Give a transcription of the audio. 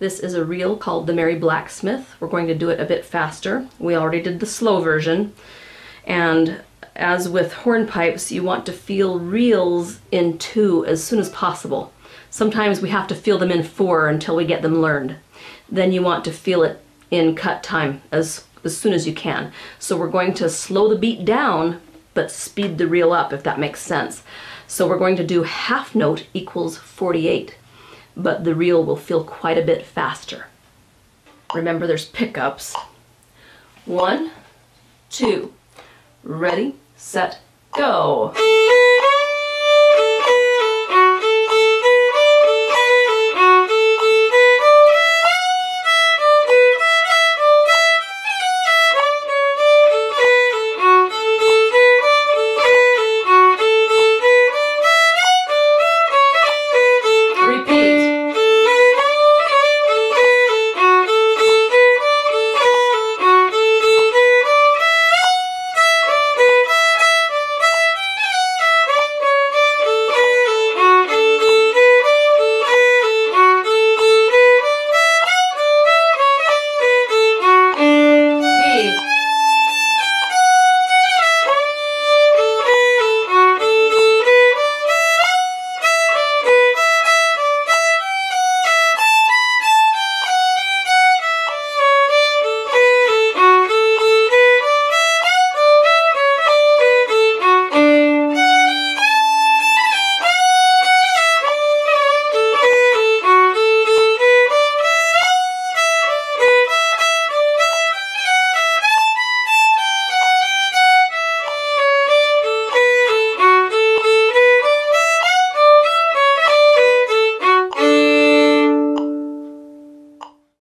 This is a reel called the Merry Blacksmith. We're going to do it a bit faster. We already did the slow version. And as with hornpipes, you want to feel reels in two as soon as possible. Sometimes we have to feel them in four until we get them learned. Then you want to feel it in cut time as soon as you can. So we're going to slow the beat down, but speed the reel up, if that makes sense. So we're going to do half note equals 48. But the reel will feel quite a bit faster. Remember, there's pickups. 1, 2, ready, set, go.